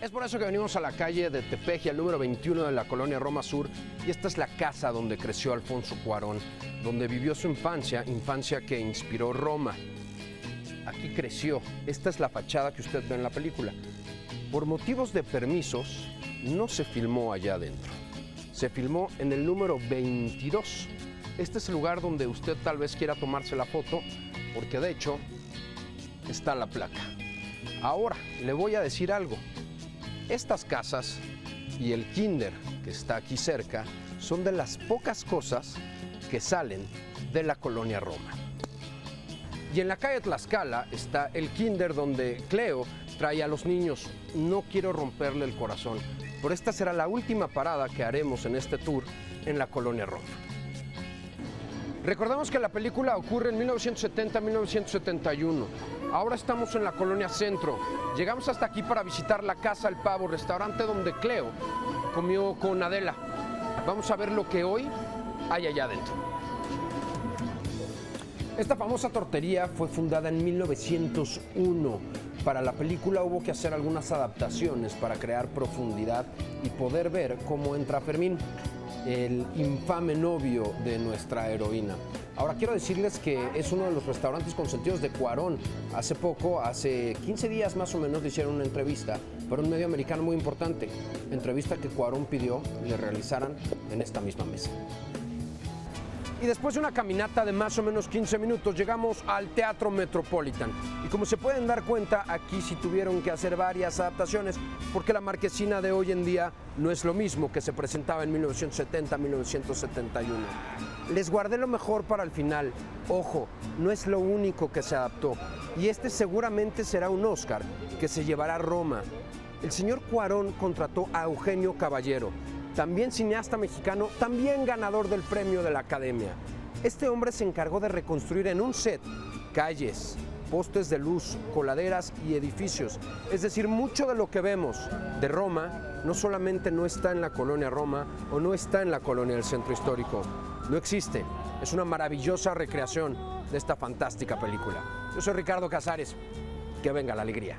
Es por eso que venimos a la calle de Tepeji, al número 21 de la colonia Roma Sur, y esta es la casa donde creció Alfonso Cuarón, donde vivió su infancia, infancia que inspiró Roma. Aquí creció, esta es la fachada que usted ve en la película. Por motivos de permisos, no se filmó allá adentro, se filmó en el número 22. Este es el lugar donde usted tal vez quiera tomarse la foto, porque de hecho está la placa. Ahora, le voy a decir algo. Estas casas y el kinder que está aquí cerca son de las pocas cosas que salen de la colonia Roma. Y en la calle Tlaxcala está el kinder donde Cleo trae a los niños. No quiero romperle el corazón, pero esta será la última parada que haremos en este tour en la colonia Roma. Recordemos que la película ocurre en 1970-1971. Ahora estamos en la colonia Centro. Llegamos hasta aquí para visitar la Casa El Pavo, restaurante donde Cleo comió con Adela. Vamos a ver lo que hoy hay allá adentro. Esta famosa tortería fue fundada en 1901. Para la película hubo que hacer algunas adaptaciones para crear profundidad y poder ver cómo entra Fermín, el infame novio de nuestra heroína. Ahora quiero decirles que es uno de los restaurantes consentidos de Cuarón. Hace poco, hace 15 días más o menos, le hicieron una entrevista para un medio americano muy importante. Entrevista que Cuarón pidió le realizaran en esta misma mesa. Y después de una caminata de más o menos 15 minutos, llegamos al Teatro Metropolitan. Y como se pueden dar cuenta, aquí sí tuvieron que hacer varias adaptaciones, porque la marquesina de hoy en día no es lo mismo que se presentaba en 1970-1971. Les guardé lo mejor para el final. Ojo, no es lo único que se adaptó. Y este seguramente será un Oscar que se llevará a Roma. El señor Cuarón contrató a Eugenio Caballero, también cineasta mexicano, también ganador del premio de la Academia. Este hombre se encargó de reconstruir en un set calles, postes de luz, coladeras y edificios. Es decir, mucho de lo que vemos de Roma no solamente no está en la colonia Roma o no está en la colonia del Centro Histórico. No existe. Es una maravillosa recreación de esta fantástica película. Yo soy Ricardo Casares. Que venga la alegría.